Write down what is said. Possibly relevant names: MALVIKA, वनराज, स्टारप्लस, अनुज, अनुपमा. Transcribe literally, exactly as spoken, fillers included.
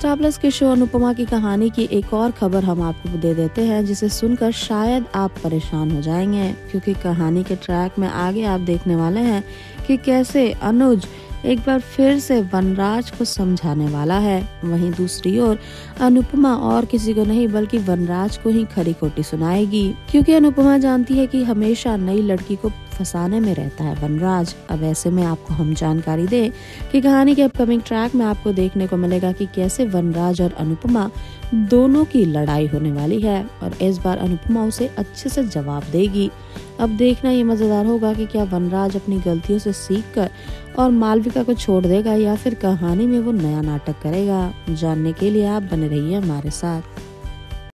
स्टारप्लस के शो अनुपमा की कहानी की एक और खबर हम आपको दे देते हैं, जिसे सुनकर शायद आप परेशान हो जाएंगे, क्योंकि कहानी के ट्रैक में आगे आप देखने वाले हैं कि कैसे अनुज एक बार फिर से वनराज को समझाने वाला है। वहीं दूसरी ओर अनुपमा और किसी को नहीं बल्कि वनराज को ही खरी खोटी सुनाएगी, क्योंकि अनुपमा जानती है कि हमेशा नई लड़की को फंसाने में रहता है वनराज। अब ऐसे में आपको हम जानकारी दें कि कहानी के अपकमिंग ट्रैक में आपको देखने को मिलेगा कि कैसे वनराज और अनुपमा दोनों की लड़ाई होने वाली है, और इस बार अनुपमा उसे अच्छे से जवाब देगी। अब देखना ये मजेदार होगा कि क्या वनराज अपनी गलतियों से सीखकर और मालविका को छोड़ देगा, या फिर कहानी में वो नया नाटक करेगा। जानने के लिए आप बने रहिए हमारे साथ।